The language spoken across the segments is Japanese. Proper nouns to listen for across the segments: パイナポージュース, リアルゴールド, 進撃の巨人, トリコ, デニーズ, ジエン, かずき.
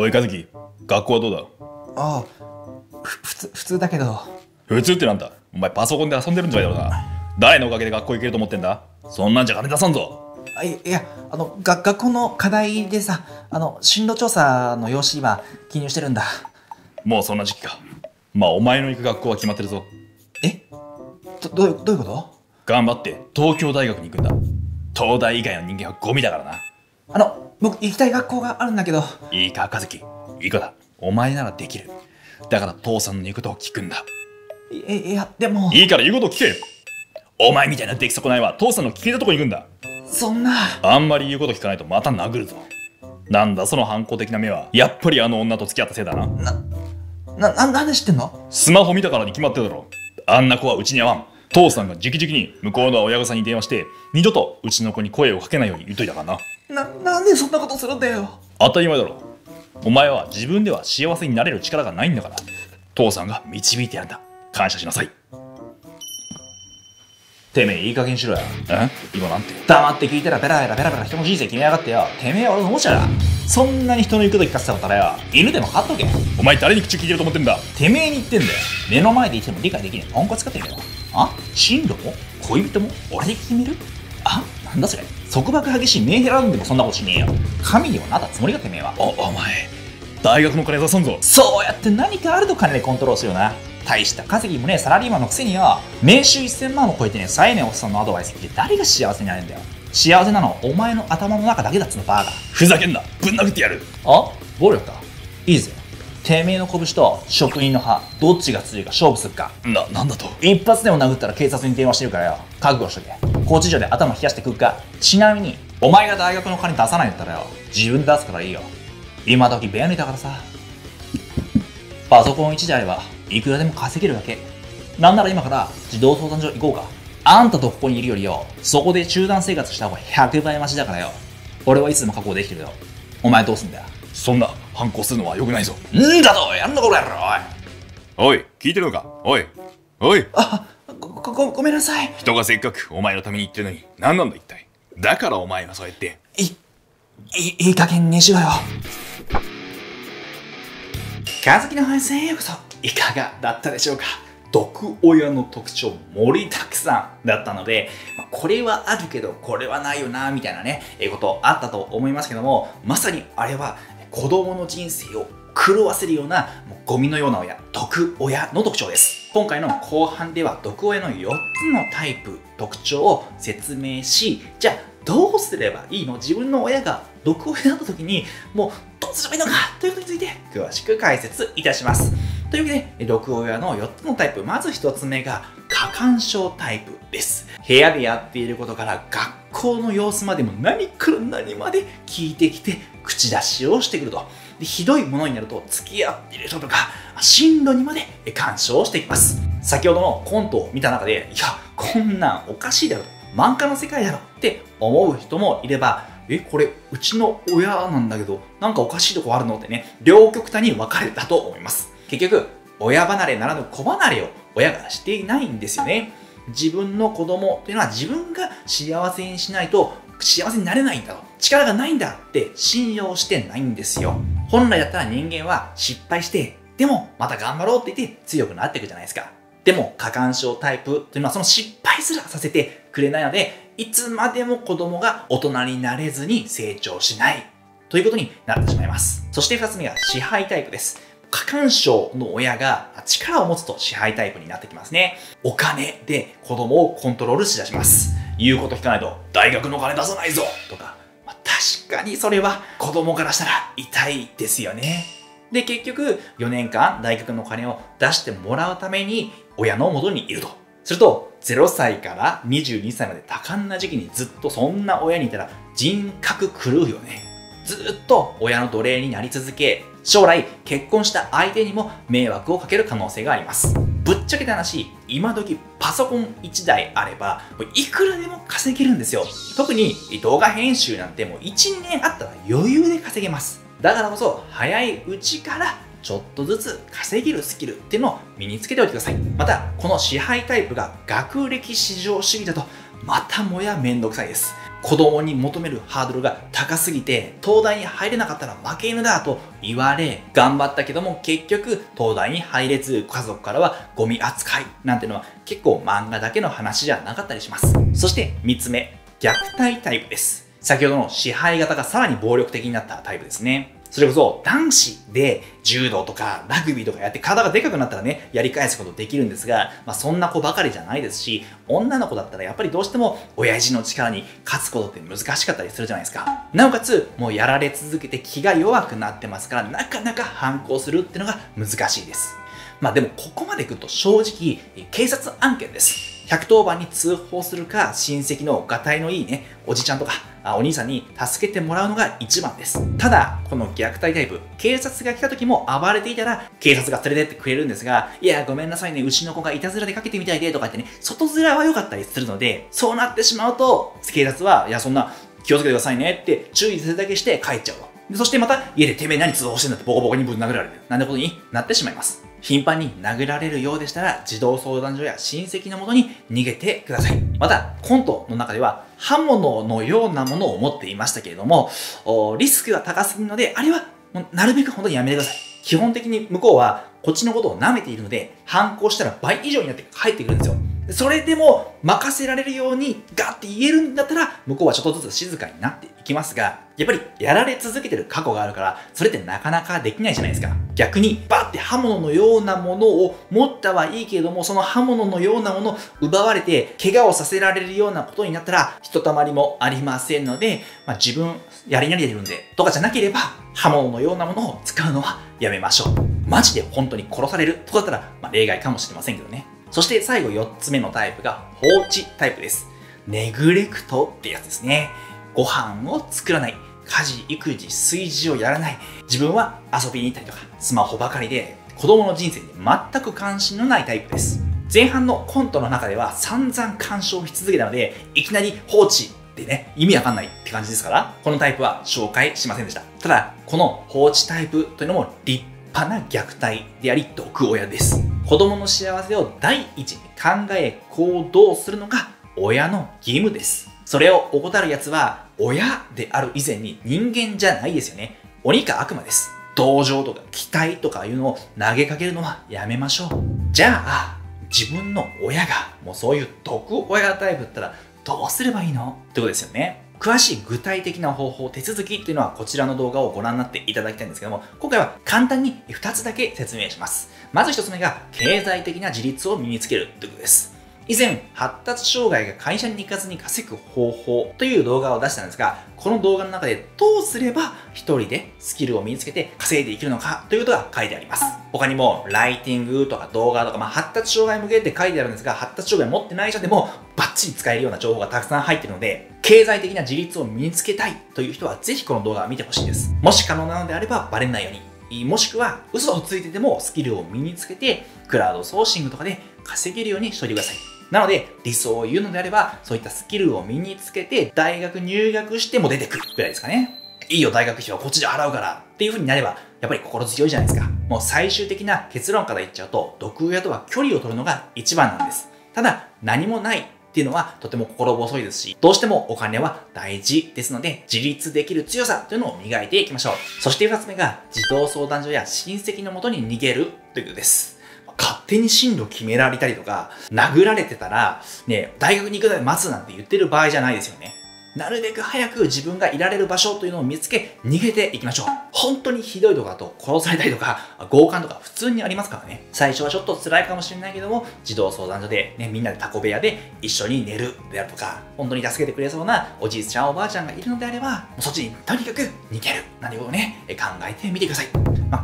おい、和樹、学校はどうだ？ああ、普通だけど。普通ってなんだ？お前パソコンで遊んでるんじゃないだろうな。誰のおかげで学校行けると思ってんだ？そんなんじゃ金出さんぞ。いや、学校の課題でさ、進路調査の用紙今記入してるんだ。もうそんな時期か。まあお前の行く学校は決まってるぞ。え？どういうこと？頑張って東京大学に行くんだ。東大以外の人間はゴミだからな。僕行きたい学校があるんだけど。いいか和樹、いいかだ。お前ならできる。だから父さんの言うことを聞くんだ。いや、でも。いいから言うことを聞け。お前みたいな出来損ないは父さんの聞いたとこに行くんだ。そんな。あんまり言うこと聞かないとまた殴るぞ。なんだその反抗的な目は。やっぱりあの女と付き合ったせいだな。なんで知ってんの？スマホ見たからに決まってるだろ。あんな子はうちに合わん。父さんが直々に向こうの親御さんに電話して二度とうちの子に声をかけないように言っといたからな。なんでそんなことするんだよ。当たり前だろ。お前は自分では幸せになれる力がないんだから、父さんが導いてやるんだ。感謝しなさい。てめえいい加減しろや。今なんて黙って聞いたらベラベラ人の人生決めやがってよ。てめえ俺のおもちゃだ。そんなに人の言うこと聞かせたことならよ、犬でも飼っとけ。お前誰に口聞いてると思ってんだ。てめえに言ってんだよ。目の前でいても理解できねえポンコツかってんだよ。あ、進路も恋人も俺で決める。あ、なんだそれ。束縛激しいメンヘラなんでもそんなことしねえよ。神にはなったつもりかてめえは。お前大学の金出さんぞ。そうやって何かあると金でコントロールするよな。大した稼ぎもねえサラリーマンのくせによ、年収1000万を超えてね、冴えねえおっさんのアドバイスって誰が幸せになれんだよ。幸せなのはお前の頭の中だけだっつの、バーガー。ふざけんな、ぶん殴ってやる。あ、暴力か。いいぜ。てめえの拳と職人の歯、どっちが強いか勝負するか。なんだと。一発でも殴ったら警察に電話してるからよ、覚悟しとけ。拘置所で頭冷やして食うか。ちなみにお前が大学の金出さないんだったらよ、自分で出すからいいよ。今時便利だからさ。パソコン1台あればいくらでも稼げるわけ。なんなら今から児童相談所行こうか。あんたとここにいるよりよ、そこで集団生活した方が100倍マシだからよ。俺はいつでも確保できてるよ。お前どうすんだよ。そんな反抗するのは良くないぞ。んだと、やんのこれやろ。おい、聞いてるのか。おい。あ、ごめんなさい。人がせっかくお前のために言ってるのに何なんだ一体。だからお前はそうやって。いい加減にしろよ。和樹の配信へようこそ。いかがだったでしょうか。毒親の特徴盛りだくさんだったので、これはあるけどこれはないよなみたいなね、ことあったと思いますけども、まさにあれは子供の人生を狂わせるようなゴミのような親、毒親の特徴です。今回の後半では毒親の4つのタイプ、特徴を説明し、じゃあどうすればいいの、自分の親が毒親だった時にもうどうすればいいのかということについて詳しく解説いたします。というわけで、毒親の4つのタイプ、まず1つ目が過干渉タイプです。部屋でやっていることから学校の様子までも何から何まで聞いてきて口出しをしてくると。で、ひどいものになると付き合っている人とか進路にまで干渉してきます。先ほどのコントを見た中で、いや、こんなんおかしいだろ。漫画の世界だろって思う人もいれば、これうちの親なんだけど、なんかおかしいとこあるのってね、両極端に分かれたと思います。結局、親離れならぬ子離れを親がしていないんですよね。自分の子供というのは自分が幸せにしないと幸せになれないんだと。力がないんだって信用してないんですよ。本来だったら人間は失敗して、でもまた頑張ろうって言って強くなっていくじゃないですか。でも過干渉タイプというのはその失敗すらさせてくれないので、いつまでも子供が大人になれずに成長しないということになってしまいます。そして2つ目が支配タイプです。過干渉の親が力を持つと支配タイプになってきますね。お金で子供をコントロールしだします。言うこと聞かないと大学の金出さないぞとか、確かにそれは子供からしたら痛いですよね。で、結局4年間大学の金を出してもらうために親の元にいると。すると0歳から22歳まで多感な時期にずっとそんな親にいたら人格狂うよね。ずっと親の奴隷になり続け、将来結婚した相手にも迷惑をかける可能性があります。ぶっちゃけた話、今時パソコン1台あればいくらでも稼げるんですよ。特に動画編集なんてもう1年あったら余裕で稼げます。だからこそ早いうちからちょっとずつ稼げるスキルっていうのを身につけておいてください。またこの支配タイプが学歴至上主義だとまたもやめんどくさいです。子供に求めるハードルが高すぎて、東大に入れなかったら負け犬だと言われ、頑張ったけども結局東大に入れず、家族からはゴミ扱いなんてのは結構漫画だけの話じゃなかったりします。そして3つ目、虐待タイプです。先ほどの支配型がさらに暴力的になったタイプですね。それこそ男子で柔道とかラグビーとかやって体がでかくなったらね、やり返すことできるんですが、そんな子ばかりじゃないですし、女の子だったらやっぱりどうしても親父の力に勝つことって難しかったりするじゃないですか。なおかつもうやられ続けて気が弱くなってますから、なかなか反抗するってのが難しいです。でもここまで来ると正直警察案件です。110番に通報するか、親戚のがたいのいいね、おじちゃんとかお兄さんに助けてもらうのが一番です。ただ、この虐待タイプ、警察が来た時も暴れていたら、警察が連れてってくれるんですが、いや、ごめんなさいね、うちの子がいたずらでかけてみたいで、とか言ってね、外面は良かったりするので、そうなってしまうと、警察は、いや、そんな気をつけてくださいねって注意するだけして帰っちゃうわ。そしてまた、家でてめえ何通報してんだってボコボコにぶん殴られる。なんてことになってしまいます。頻繁に殴られるようでしたら、児童相談所や親戚のもとに逃げてください。また、コントの中では、刃物のようなものを持っていましたけれども、リスクが高すぎるので、あれは、なるべく本当にやめてください。基本的に向こうは、こっちのことを舐めているので、反抗したら倍以上になって帰ってくるんですよ。それでも、任せられるようにガッて言えるんだったら、向こうはちょっとずつ静かになっていきますが、やっぱりやられ続けてる過去があるから、それってなかなかできないじゃないですか。逆に、バッて刃物のようなものを持ったはいいけれども、その刃物のようなものを奪われて、怪我をさせられるようなことになったら、ひとたまりもありませんので、自分、やり慣れてるんで、とかじゃなければ、刃物のようなものを使うのはやめましょう。マジで本当に殺されるとかだったら、例外かもしれませんけどね。そして最後4つ目のタイプが放置タイプです。ネグレクトってやつですね。ご飯を作らない。家事、育児、炊事をやらない。自分は遊びに行ったりとか、スマホばかりで、子供の人生に全く関心のないタイプです。前半のコントの中では散々干渉し続けたので、いきなり放置ってね、意味わかんないって感じですから、このタイプは紹介しませんでした。ただ、この放置タイプというのも立派な虐待であり、毒親です。子供の幸せを第一に考え行動するのが親の義務です。それを怠る奴は親である以前に人間じゃないですよね。鬼か悪魔です。同情とか期待とかいうのを投げかけるのはやめましょう。じゃあ、自分の親がもうそういう毒親タイプだったらどうすればいいのってことですよね。詳しい具体的な方法、手続きというのはこちらの動画をご覧になっていただきたいんですけども、今回は簡単に2つだけ説明します。まず1つ目が経済的な自立を身につけるということです。以前、発達障害が会社に行かずに稼ぐ方法という動画を出したんですが、この動画の中でどうすれば一人でスキルを身につけて稼いでいけるのかということが書いてあります。他にもライティングとか動画とか、発達障害向けって書いてあるんですが、発達障害持ってない人でもバッチリ使えるような情報がたくさん入っているので、経済的な自立を身につけたいという人はぜひこの動画を見てほしいです。もし可能なのであればバレないように、もしくは嘘をついてでもスキルを身につけてクラウドソーシングとかで稼げるようにしておいてください。なので、理想を言うのであれば、そういったスキルを身につけて、大学入学しても出てくるぐらいですかね。いいよ、大学費はこっちで払うからっていう風になれば、やっぱり心強いじゃないですか。もう最終的な結論から言っちゃうと、毒親とは距離を取るのが一番なんです。ただ、何もないっていうのはとても心細いですし、どうしてもお金は大事ですので、自立できる強さというのを磨いていきましょう。そして2つ目が、児童相談所や親戚のもとに逃げるということです。勝手に進路決められたりとか、殴られてたら、ね、大学に行くまで待つなんて言ってる場合じゃないですよね。なるべく早く自分がいられる場所というのを見つけ、逃げていきましょう。本当にひどいとかだと殺されたりとか、強姦とか普通にありますからね。最初はちょっと辛いかもしれないけども、児童相談所で、みんなでタコ部屋で一緒に寝るであるとか、本当に助けてくれそうなおじいちゃんおばあちゃんがいるのであれば、そっちにとにかく逃げるなんてことをね、考えてみてください。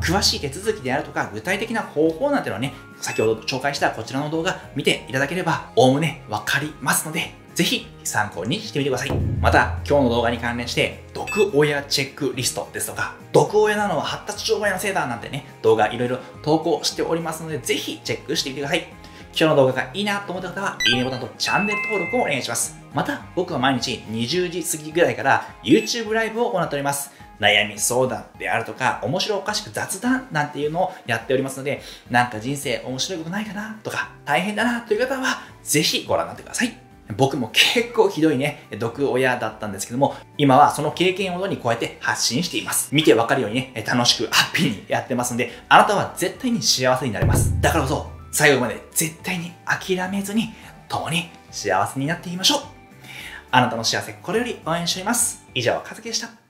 詳しい手続きであるとか、具体的な方法なんてのはね、先ほど紹介したこちらの動画見ていただければ、おおむねわかりますので、ぜひ参考にしてみてください。また、今日の動画に関連して、毒親チェックリストですとか、毒親なのは発達障害のせいだなんてね、動画いろいろ投稿しておりますので、ぜひチェックしてみてください。今日の動画がいいなと思った方は、いいねボタンとチャンネル登録をお願いします。また、僕は毎日20時過ぎぐらいから YouTube ライブを行っております。悩み相談であるとか、面白おかしく雑談なんていうのをやっておりますので、なんか人生面白いことないかなとか、大変だなという方は、ぜひご覧になってください。僕も結構ひどいね、毒親だったんですけども、今はその経験をもとにこうやって発信しています。見てわかるようにね、楽しくハッピーにやってますんで、あなたは絶対に幸せになれます。だからこそ、最後まで絶対に諦めずに、共に幸せになっていきましょう。あなたの幸せ、これより応援しております。以上、かずきでした。